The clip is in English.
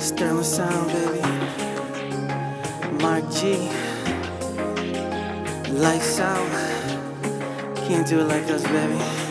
Sterling sound, baby. Mark G. Lights out. Can't do it like us, baby.